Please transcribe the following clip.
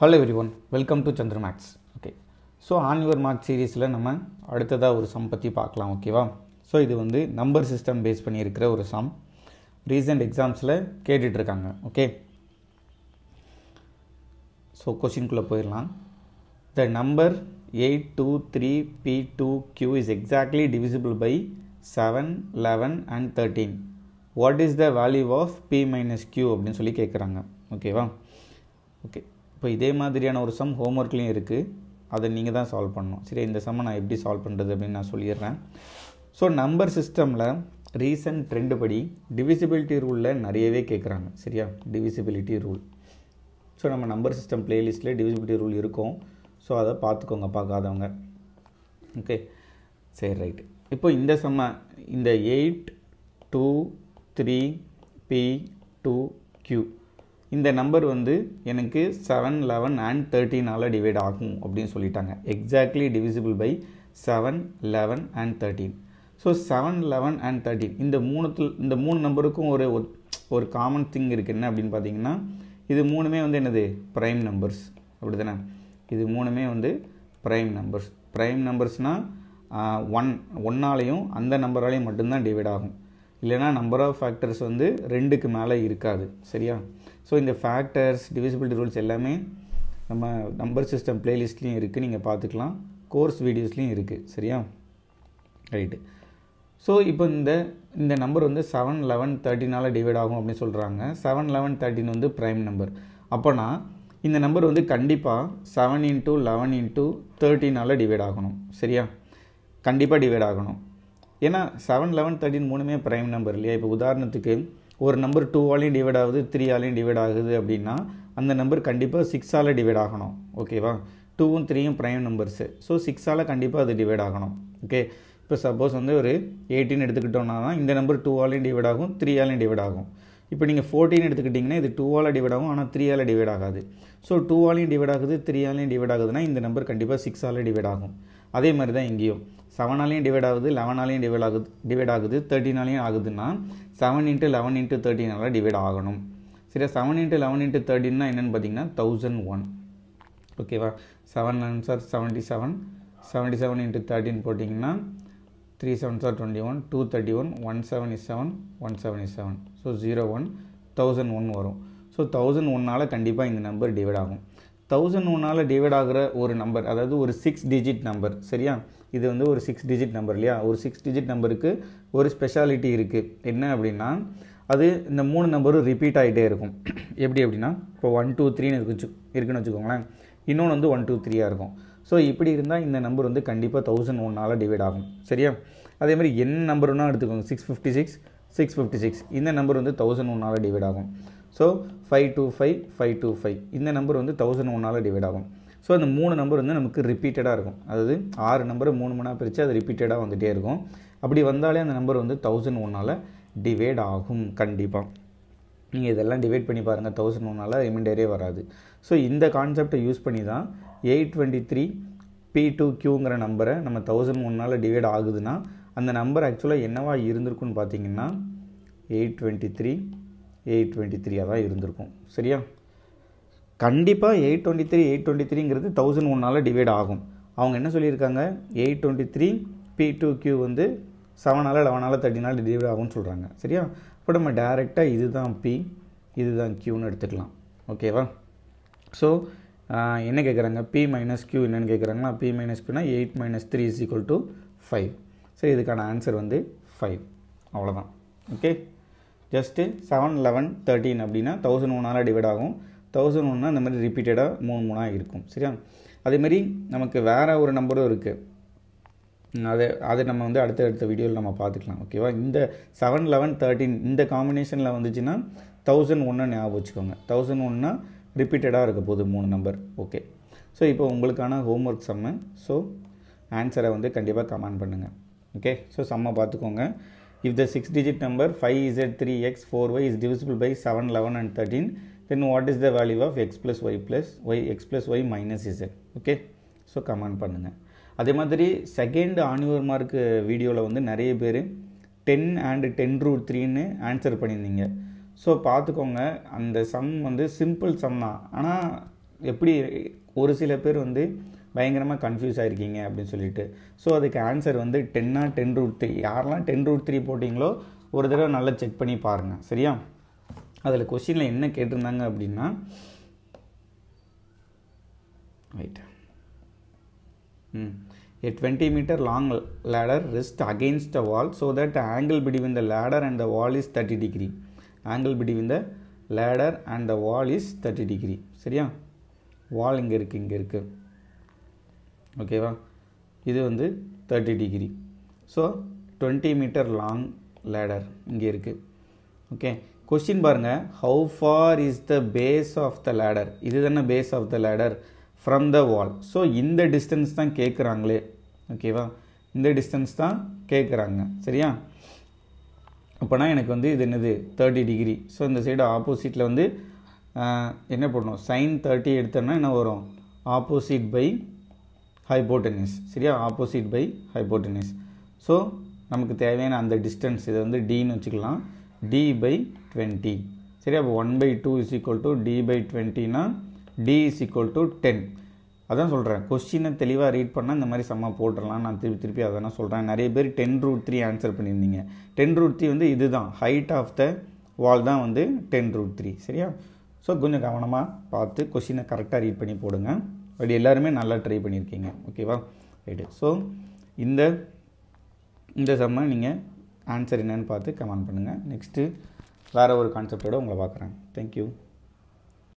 Hello everyone, welcome to Chandra Maths. Okay, so on your math series la nama adutha oru sum pathi paakalam, okay va. So idu vandu number system based panni irukra oru sum recent exams la kettitirukanga. Okay, so question ku la poiralam. The number 823p2q is exactly divisible by 7 11 and 13. What is the value of p minus q அப்படினு சொல்லி கேக்குறாங்க. ஓகேவா? Okay. இப்போ இதே மாதிரியான ஒரு some home வர்க்லயும் இருக்கு. அதை நீங்க தான் சால்வ் பண்ணனும். சரி, இந்த சம் நான் எப்படி சால்வ் பண்றது அப்படினு நான் சொல்லிறேன். சோ நம்பர் சிஸ்டம்ல ரீசன்ட் ட்ரெண்ட் படி டிவிசிபிலிட்டி ரூல்ல நிறையவே கேக்குறாங்க. சரியா? Divisibility rule. சோ நம்ம நம்பர் சிஸ்டம் பிளேலிஸ்ட்ல டிவிசிபிலிட்டி ரூல் இருக்கும். சோ அத பாத்துக்கோங்க பார்க்காதவங்க. ஓகே. சரி, ரைட். இப்போ இந்த சம் இந்த 8 2 3 p 2 q இந்த நம்பர் வந்து எனக்கு 7 11 and 13 ஆல டிவைட் ஆகும் அப்படினு சொல்லிட்டாங்க. Exactly divisible by 7 11 and 13. So 7 11 and 13 இந்த மூணுத்துல இந்த மூணு நம்பருக்கும் ஒரு காமன் திங் இருக்கு. என்ன அப்படினு பாத்தீங்கன்னா இது மூணுமே வந்து என்னது பிரைம் நம்பர்ஸ். அப்படிதானே? இது மூணுமே வந்து பிரைம் நம்பர்ஸ். பிரைம் நம்பர்ஸ்னா 1 ஆலயும் அந்த நம்பராலயும் மட்டும் தான் டிவைட் ஆகும். இல்லனா number of factors வந்து 2 க்கு மேல இருக்காது. சரியா? சோ இந்த factors divisibility rules எல்லாமே நம்ம number system playlistலயும் இருக்கு. நீங்க பாத்துக்கலாம். course videosலயும் இருக்கு. சரியா? ரைட். சோ இப்போ இந்த நம்பர் வந்து 7 11 13 ஆல டிவைட் ஆகும் அப்படி சொல்றாங்க. 7 11 13 வந்து prime number. அப்பனா இந்த நம்பர் வந்து கண்டிப்பா 7 into 11 into 13 ஆல டிவைட் ஆகணும். சரியா? கண்டிப்பா டிவைட் ஆகணும். ஏனா 7 11 13 மூணுமே பிரைம் நம்பர் இல்லையா? இப்போ உதாரணத்துக்கு ஒரு நம்பர் 2 ஆலயும் டிவைட் ஆகுது, 3 ஆலயும் டிவைட் ஆகுது அப்படினா அந்த நம்பர் கண்டிப்பா 6 ஆல டிவைட் ஆகணும். ஓகேவா? 2 உம் 3 உம் பிரைம் நம்பர்ஸ். சோ 6 ஆல கண்டிப்பா அது டிவைட் ஆகணும். ஓகே. இப்போ சப்போஸ் வந்து ஒரு 18 எடுத்துக்கிட்டோம்னா இந்த நம்பர் 2 ஆலயும் டிவைட் ஆகும், 3 ஆலயும் டிவைட் ஆகும். இப்போ நீங்க 14 எடுத்துக்கிட்டீங்கன்னா இது 2 ஆல டிவைட் ஆகும், ஆனா 3 ஆல டிவைட் ஆகாது. சோ 2 ஆலயும் டிவைட் ஆகுது, 3 ஆலயும் டிவைட் ஆகுதுனா இந்த நம்பர் கண்டிப்பா 6 ஆல டிவைட் ஆகும். அதே மாதிரி தான் இங்கேயும் 7 ஆலயும் டிவைட் ஆகுது, 11 ஆலயும் டிவைட் ஆகுது 13 ஆலயும் ஆகுதுன்னா 7 × 11 × 13 ஆல டிவைட் ஆகணும். சரியா? 7 × 11 × 13 னா என்னன்னு பாத்தீங்கன்னா 1001. ஓகேவா? 7 9s are 77, 77 × 13 போட்டிங்கன்னா 3 7s are 21, 2 31, 1 7 is 7 1 7 is 7. So 0 1 1001 வரும். ஸோ 1001 ஆல கண்டிப்பாக இந்த நம்பர் டிவைட் ஆகும். 1001 ஆல டிவைட் ஆகுற ஒரு நம்பர், அதாவது ஒரு 6 டிஜிட் நம்பர். சரியா? இது வந்து ஒரு 6 டிஜிட் நம்பர் இல்லையா? ஒரு 6 டிஜிட் நம்பருக்கு ஒரு ஸ்பெஷாலிட்டி இருக்கு. என்ன அப்படினா அது இந்த மூணு நம்பரும் ரிபீட் ஆயிட்டே இருக்கும். எப்படி அப்படினா இப்போ 1 2 3 னு இருக்குன்னு வெச்சுக்கோங்களேன், இன்னொரு வந்து 1 2 3 ஆ இருக்கும். சோ இப்படி இருந்தா இந்த நம்பர் வந்து கண்டிப்பா 1001 ஆல டிவைட் ஆகும். சரியா? அதே மாதிரி என்ன நம்பர்னா எடுத்துக்கோங்க, 656 656, இந்த நம்பர் வந்து 1001 ஆல டிவைட் ஆகும். சோ 525 525 இந்த நம்பர் வந்து 1001 ஆல டிவைட் ஆகும். சோ அந்த மூணு நம்பர் வந்து நமக்கு ரிப்பீட்டடா இருக்கும். அதாவது 6 நம்பர் 3 மூணா பிரிச்சு அது ரிப்பீட்டடா வந்துட்டே இருக்கும். அப்படி வந்தாலே அந்த நம்பர் வந்து 1001 ஆல டிவைட் ஆகும் கண்டிப்பா. நீங்க இதெல்லாம் டிவைட் பண்ணி பாருங்க, 1001 ஆல ரிமைண்டரே வராது. சோ இந்த கான்செப்ட்டை யூஸ் பண்ணி தான் 823 p2q ங்கற நம்பரை நம்ம 1001 ஆல டிவைட் ஆகுதுனா அந்த நம்பர் एक्चुअली என்னவா இருந்திருக்கும்னு பாத்தீங்கன்னா 823 ஆ இருந்திருக்கும். சரியா? கண்டிப்பா 823 ங்கிறது 1001 ஆல டிவைட் ஆகும். அவங்க என்ன சொல்லிருக்காங்க, 823 p2q வந்து 7 ஆல 11 ஆல 13 ஆல டிவைட் ஆகும்னு சொல்றாங்க. சரியா? இப்போ நம்ம டைரக்ட்டா இதுதான் p இதுதான் q ன்னு எடுத்துக்கலாம். ஓகேவா? சோ என்ன கேக்குறாங்க, p - q என்னன்னு கேக்குறாங்கன்னா p - q னா 8 - 3 = 5. சரி, இதுக்கான ஆன்சர் வந்து 5. அவ்வளவுதான். ஓகே. ஜஸ்ட் 7 11 13 அப்படினா 1001 ஆல டிவைட் ஆகும். 1001 னா இந்த மாதிரி ரிப்பீட்டடா 3 3 ஆ இருக்கும். சரியா? அதே மாதிரி நமக்கு வேற ஒரு நம்பரும் இருக்கு. அது நம்ம வந்து அடுத்த வீடியோல நம்ம பாத்துக்கலாம். ஓகேவா? இந்த 7 11 13 இந்த காம்பினேஷன்ல வந்துச்சுனா 1001 ஞாபகம் வச்சுக்கோங்க. 1001 னா ரிப்பீட்டடா இருக்க போது மூணு நம்பர். ஓகே. சோ இப்போ உங்களுக்கான ஹோம் வர்க் சம். சோ ஆன்சரை வந்து கண்டிப்பா கமெண்ட் பண்ணுங்க. ஓகே. சோ சம்மை பாத்துக்கோங்க. If the 6-digit number 5z3x4y is divisible by 7, 11 and 13, then what is the value of x plus y minus z? Okay, so comment பண்ணுங்க. அதே மாதிரி செகண்ட் ஆனிவர் மார்க் வீடியோல வந்து நிறைய பேர் 10 and 10 root 3 ன்னு ஆன்சர் பண்ணிருந்தீங்க. சோ பாத்துக்கோங்க, அந்த சம் வந்து சிம்பிள் சம் தான். ஆனா எப்படி ஒரு சில பேர் வந்து பயங்கரமாக கன்ஃபியூஸ் ஆகிருக்கீங்க அப்படின்னு சொல்லிட்டு. ஸோ அதுக்கு ஆன்சர் வந்து 10 ரூட் 3. யாரெல்லாம் 10 ரூட் 3 போட்டிங்களோ ஒரு தடவை நல்லா செக் பண்ணி பாருங்கள் சரியா. அதில் கொஸ்டினில் என்ன கேட்டிருந்தாங்க அப்படின்னா, right, 20 meter long ladder rests against the wall so that the angle between the ladder and the wall is 30 degree. Angle between the ladder and the wall is 30 degree. சரியா, வால் இங்கே இருக்குது, இங்கே இருக்குது, ஓகேவா. இது வந்து 30 degree. So 20 metre long ladder இங்கே இருக்குது. ஓகே, கொஸ்டின் பாருங்கள், how far is the base of the ladder. இது தானே base of the ladder from the wall. So இந்த டிஸ்டன்ஸ் தான் கேட்குறாங்களே, ஓகேவா, இந்த டிஸ்டன்ஸ் தான் கேட்குறாங்க சரியா. அப்போனா எனக்கு வந்து இது என்னது 30 டிகிரி. ஸோ இந்த சைடு ஆப்போசிட்டில் வந்து என்ன பண்ணணும், சைன் 30 எடுத்தோம்னா என்ன வரும், ஆப்போசிட் பை ஹைபோட்டனிஸ் சரியா, ஆப்போசிட் பை ஹைபோட்டனிஸ். ஸோ நமக்கு தேவையான அந்த டிஸ்டன்ஸ் இதை வந்து டின்னு வச்சுக்கலாம், D/20 சரியா. அப்போ 1/2 = D/20 D = 10. அதான் சொல்கிறேன், கொஸ்டினை தெளிவாக ரீட் பண்ணால் இந்த மாதிரி செம்மா போட்டுடலாம். நான் திருப்பி அதை நான் சொல்கிறேன். நிறைய பேர் 10 ரூட் 3 ஆன்சர் பண்ணியிருந்தீங்க. 10 ரூட் 3 வந்து இது தான், ஹைட் ஆஃப் த வால் தான் வந்து 10 ரூட் 3 சரியா. ஸோ கொஞ்சம் கவனமாக பார்த்து கொஸ்டினை கரெக்டாக ரீட் பண்ணி போடுங்க. அப்படி எல்லாருமே நல்லா ட்ரை பண்ணியிருக்கீங்க ஓகேவா, ரைட்டு. ஸோ இந்த இந்த சம்மை நீங்கள் ஆன்சர் என்னன்னு பார்த்து கமெண்ட் பண்ணுங்கள். நெக்ஸ்ட்டு வேறு ஒரு கான்செப்டோடு உங்களை பார்க்குறேன். தேங்க்யூ.